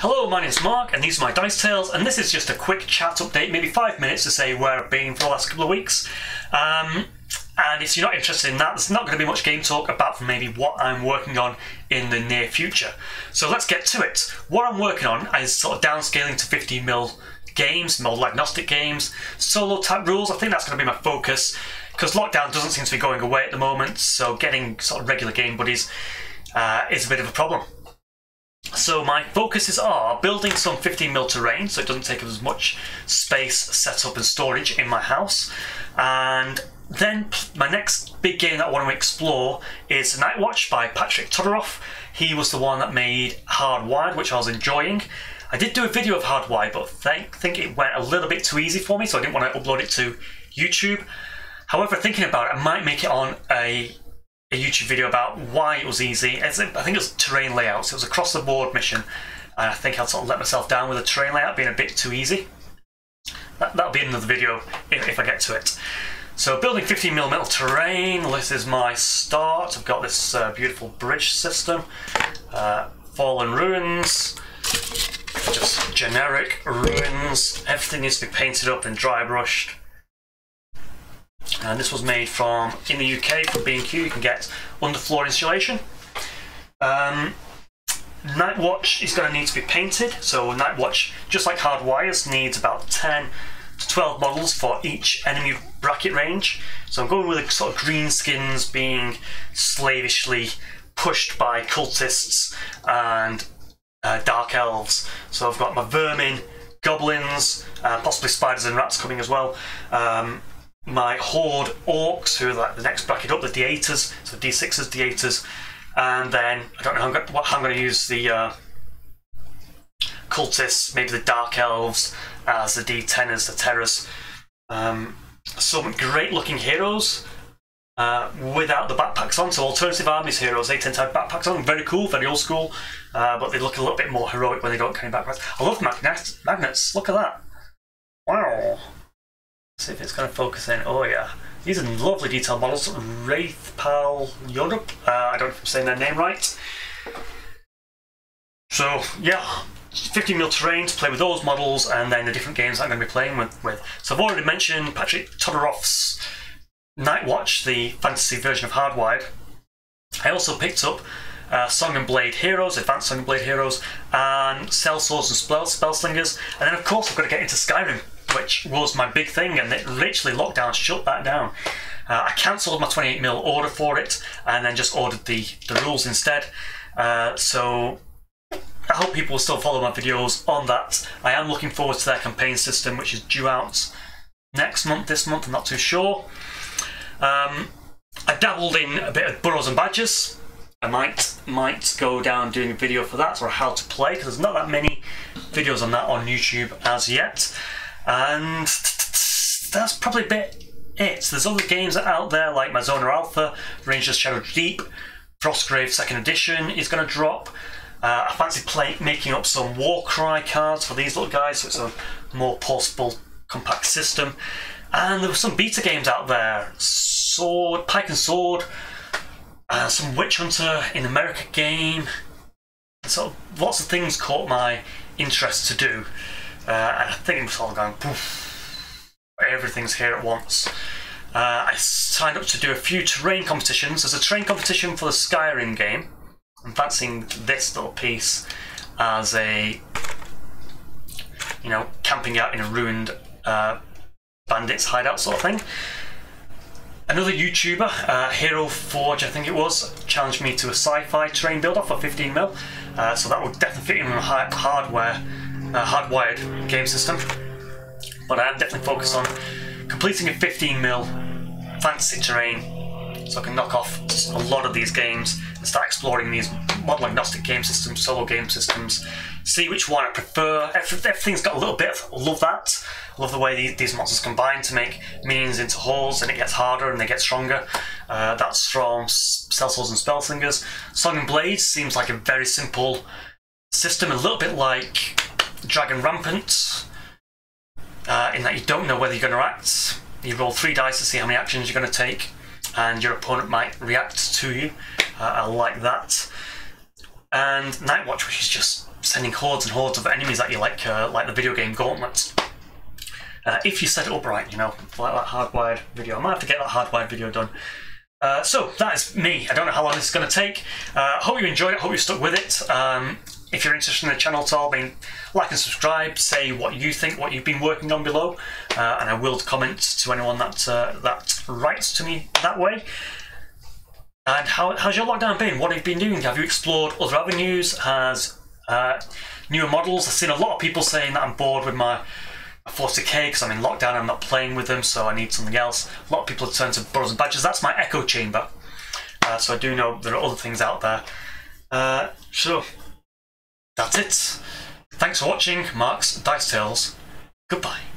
Hello, my name's Mark, and these are my Dice Tales, and this is just a quick chat update, maybe 5 minutes to say where I've been for the last couple of weeks. And if you're not interested in that, there's not going to be much game talk apart from maybe what I'm working on in the near future. So let's get to it. What I'm working on is sort of downscaling to 50mm games, model agnostic games, solo type rules. I think that's going to be my focus, because lockdown doesn't seem to be going away at the moment, so getting sort of regular game buddies is a bit of a problem. So my focuses are building some 15mm terrain, so it doesn't take up as much space, setup and storage in my house. And then my next big game that I want to explore is Nightwatch by Patrick Todoroff. He was the one that made Hardwired, which I was enjoying. I did do a video of Hardwired, but I think it went a little bit too easy for me, so I didn't want to upload it to YouTube. However, thinking about it, I might make it on a YouTube video about why it was easy. It's, I think it was terrain layouts. It was a cross the board mission, and I think I sort of let myself down with the terrain layout being a bit too easy. That'll be another video if I get to it. So building 15mm terrain. This is my start. I've got this beautiful bridge system, fallen ruins, just generic ruins. Everything needs to be painted up and dry brushed. And this was made from, in the UK, from B&Q. You can get underfloor insulation. Nightwatch is going to need to be painted. So Nightwatch, just like Hardwires, needs about 10 to 12 models for each enemy bracket range. So I'm going with a sort of green skins being slavishly pushed by cultists and dark elves. So I've got my vermin, goblins, possibly spiders and rats coming as well. My horde orcs, who are like the next bracket up, the D8s, so D6s, D8s, and then I don't know how I'm going to use the cultists, maybe the dark elves as the D10s, the terrors. Some great looking heroes without the backpacks on, so Alternative Armies heroes, they tend to have backpacks on, very cool, very old school, but they look a little bit more heroic when they don't carry backpacks. I love magnets, look at that. Wow. See if it's going to focus in. Oh yeah, these are lovely detailed models. Wraith Pal Yodup. I don't know if I'm saying their name right. So yeah, 15mm terrain to play with those models, and then the different games I'm going to be playing with. So I've already mentioned Patrick Todoroff's Nightwatch, the fantasy version of Hardwired. I also picked up Song and Blade Heroes, Advanced Song and Blade Heroes, and Spellswords and Spellslingers, and then of course I've got to get into Skyrim, which was my big thing, and it literally lockdown shut that down. I cancelled my 28mm order for it, and then just ordered the rules instead. So I hope people will still follow my videos on that. I am looking forward to their campaign system, which is due out next month, this month, I'm not too sure. I dabbled in a bit of Burrows and Badgers. I might go down doing a video for that, or how to play, because there's not that many videos on that on YouTube as yet. And that's probably a bit it. There's other games out there like my Zona Alfa, Rangers Shadow Deep, Frostgrave 2nd Edition is going to drop. I fancy making up some War Cry cards for these little guys, so it's a more portable, compact system. And there were some beta games out there. Sword, Pike and Sword, some Witch Hunter in America game. So lots of things caught my interest to do. And I think it was all going poof, everything's here at once. I signed up to do a few terrain competitions. There's a terrain competition for the Skyrim game. I'm fancying this little piece as a, you know, camping out in a ruined bandits hideout sort of thing. Another YouTuber, Hero Forge I think it was, challenged me to a sci-fi terrain build-off for 15mm. So that would definitely fit in with my hardwired game system, but I am definitely focused on completing a 15mm fantasy terrain so I can knock off a lot of these games and start exploring these model agnostic game systems, solo game systems, see which one I prefer. Everything's got a little bit of, I love that. I love the way these monsters combine to make minions into hordes, and it gets harder and they get stronger. That's from Spellswords and Spellslingers. Song and Blade seems like a very simple system, a little bit like Dragon Rampant, in that you don't know whether you're going to act. You roll 3 dice to see how many actions you're going to take, and your opponent might react to you. I like that. And Nightwatch, which is just sending hordes and hordes of enemies at you, like the video game Gauntlet. If you set it up right, you know, like that Hardwired video. I might have to get that Hardwired video done. So that is me. I don't know how long this is going to take. Hope you enjoyed it. Hope you stuck with it. If you're interested in the channel at all, like and subscribe. Say what you think, what you've been working on below, and I will comment to anyone that that writes to me that way. And how's your lockdown been? What have you been doing? Have you explored other avenues? Has newer models? I've seen a lot of people saying that I'm bored with my 40k because I'm in lockdown. I'm not playing with them, so I need something else. A lot of people have turned to Burrows and Badgers. That's my echo chamber. So I do know there are other things out there. So that's it. Thanks for watching Mark's Dice Tales. Goodbye.